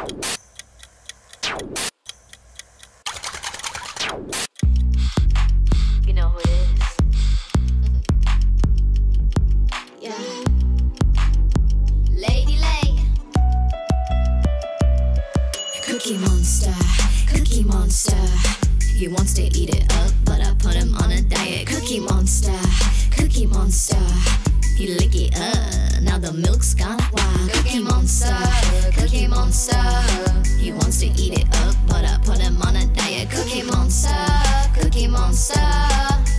You know who it is. Yeah. Lady Lay. Cookie Monsta, Cookie Monsta. He wants to eat it up, but I put him on a diet. Cookie Monsta, Cookie Monsta. He lick it up, now the milk's gone wild. Cookie Monsta, Cookie Monsta. He wants to eat it up, but I put him on a diet. Cookie Monsta, Cookie Monsta.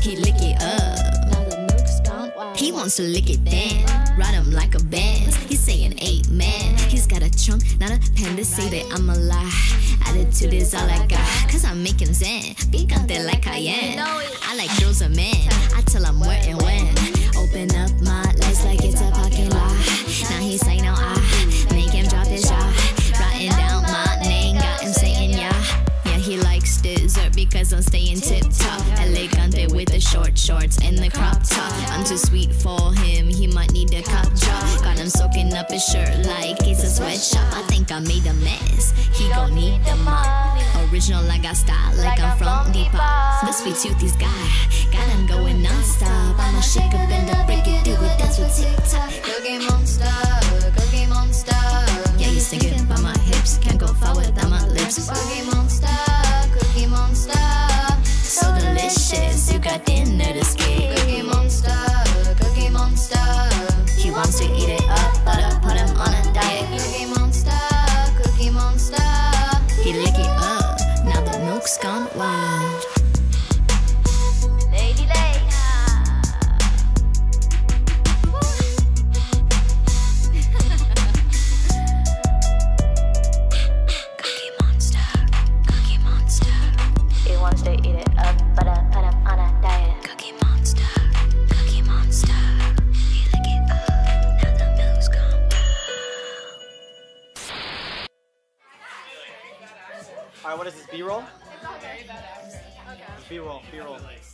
He lick it up, now the milk's gone wild. He wants to lick it then, ride him like a band. He's saying amen. He's got a chunk, not a pen to say that I'm a lie. Attitude is all I got, cause I make him zen. Big out there like I am. I like girls and men, I tell him where and when. Open up my legs like it's a parking lot. Now he's like, now I make him drop his jaw. Writing down my name, got him saying yeah. Yeah, he likes dessert because I'm staying tip-top. Elegante with the short shorts and the crop top. I'm too sweet for him, he might need a cop job. Got him soaking up his shirt like it's a sweatshop. I think I made a mess, he gon' need the mop. Original, I got style like I'm from Depop. The sweet tooth he's got him going non-stop. I'ma shake up and I'll break it, do it, dance with TikTok. Cookie Monsta, Cookie Monsta. Yeah, he's thinking by my hips, can't go far without my lips. Cookie Monsta, Cookie Monsta. So delicious, you got dinner to skip. Cookie Monsta, Cookie Monsta. He wants to eat it up, but I put him on a diet. Cookie Monsta, Cookie Monsta. He lick it up, now the milk's gone wild. Lady Lay. Cookie Monsta, Cookie Monsta. He wants to eat it up, but I put him on a diet. Cookie Monsta, Cookie Monsta. He lick it up, now the milk's gone wild. Alright, what is this, B-roll? B-roll, B-roll.